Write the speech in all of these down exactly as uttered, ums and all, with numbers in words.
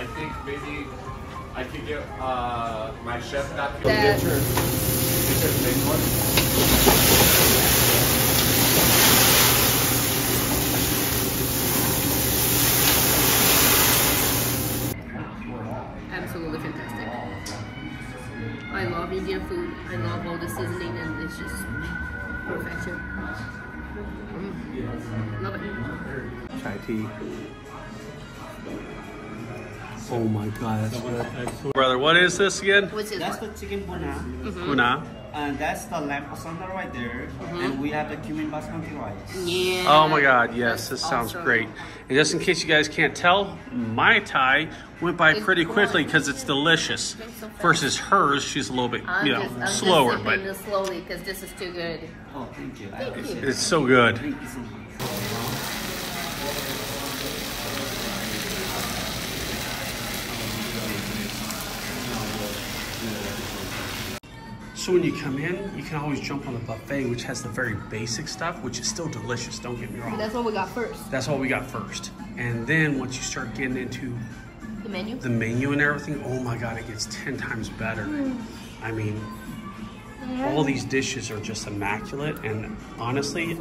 I think maybe I could get uh, my chef back here. Yeah. Get your, get your big one. Absolutely fantastic. I love Indian food. I love all the seasoning and it's just perfection. Mm. Love it. Chai tea. Oh my god, that's good. Brother, what is this again? What's this? That's the chicken puna. Mm-hmm. Puna. And that's the lamb pasanda right there. Mm-hmm. And we have the cumin basmati rice. Yeah. Oh my god, yes, this awesome. Sounds great. And just in case you guys can't tell, my Thai went by it's pretty quickly because it's delicious. It's so versus hers, she's a little bit, I'm you know, just, I'm slower. Just but this slowly because this is too good. Oh, thank you. Thank I appreciate you. It. It's so good. Thank you so much. So when you come in, you can always jump on the buffet, which has the very basic stuff, which is still delicious, don't get me wrong. That's what we got first. That's what we got first. And then once you start getting into the menu the menu and everything, oh my god, it gets ten times better. Mm. I mean, yeah. All these dishes are just immaculate. And honestly,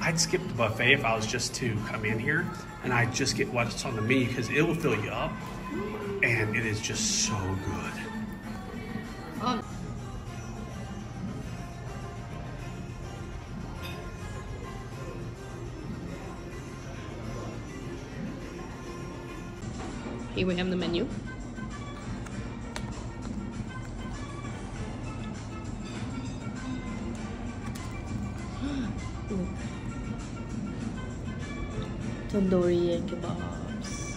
I'd skip the buffet if I was just to come in here and I'd just get what's on the menu because it will fill you up. And it is just so good. Oh. Here we have the menu. Tandoori and kebabs.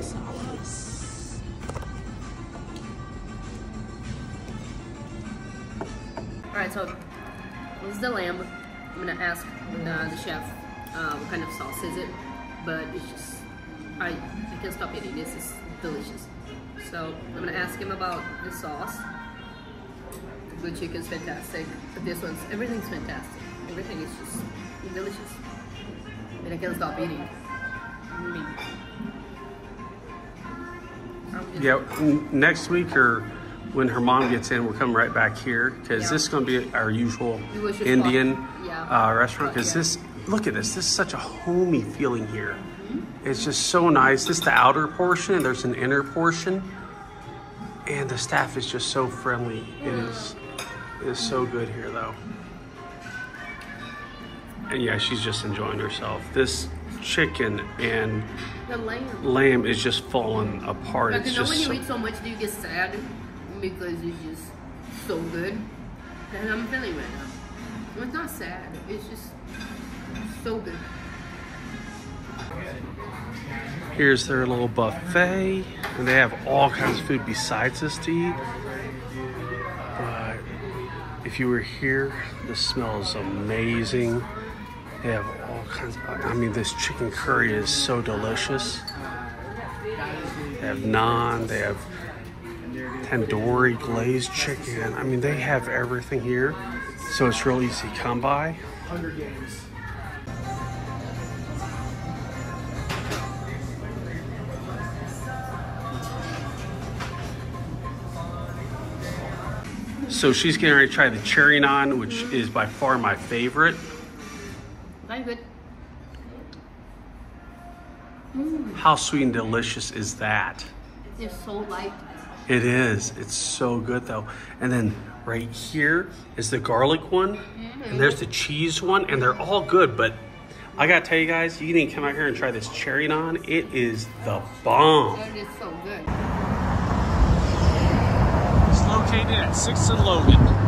Salads. All right, so this is the lamb. I'm gonna ask uh, the chef uh, what kind of sauce is it, but it's just I I can't stop eating. This is delicious. So I'm gonna ask him about the sauce. The blue chicken's fantastic, but this one's everything's fantastic. Everything is just delicious, and I can't stop eating. I mean, yeah, next week or. When her mom gets in, we'll come right back here because yeah. This is going to be our usual Indian yeah. uh, restaurant. Because yeah. This, look at this, this is such a homey feeling here. Mm-hmm. It's just so nice. This is the outer portion, and there's an inner portion, and the staff is just so friendly. Yeah. It is, it is so good here though. And yeah, she's just enjoying herself. This chicken and the lamb. lamb is just falling apart. But it's you know just when you so eat so much, do you get sad? Because it's just so good and I'm feeling right now. It's not sad, it's just so good. Here's their little buffet and they have all kinds of food besides this to eat. But if you were here, the smell is amazing. They have all kinds of, I mean this chicken curry is so delicious. They have naan, they have Tandoori, glazed chicken. I mean, they have everything here, so it's real easy to come by. So she's getting ready to try the cherry naan, which mm-hmm. is by far my favorite. I'm good. Mm. How sweet and delicious is that? It's so light. It is. It's so good though. And then right here is the garlic one. Mm-hmm. And there's the cheese one. And they're all good. But I got to tell you guys, you need to come out here and try this cherry naan. It is the bomb. It is so good. It's located at sixth and Logan.